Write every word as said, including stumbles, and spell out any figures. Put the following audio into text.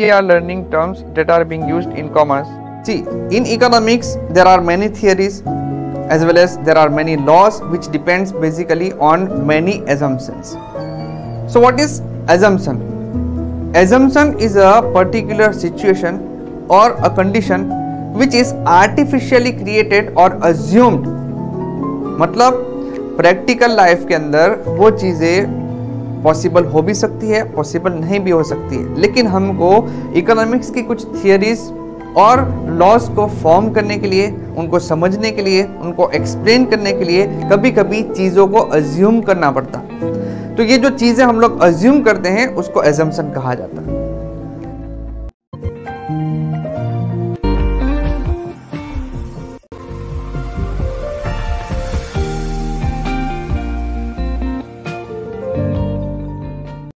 we are learning terms that are being used in commerce. See, in economics, there are many theories as well as there are many laws which depends basically on many assumptions. So what is assumption? Assumption is a particular situation or a condition which is artificially created or assumed. मतलब practical life के अंदर वो चीज़ें possible हो भी सकती है, possible नहीं भी हो सकती है, लेकिन हमको इकोनॉमिक्स की कुछ थियरीज और लॉज को फॉर्म करने के लिए, उनको समझने के लिए, उनको एक्सप्लेन करने के लिए कभी कभी चीज़ों को अज्यूम करना पड़ता. तो ये जो चीज़ें हम लोग अज्यूम करते हैं उसको एजम्पशन कहा जाता है.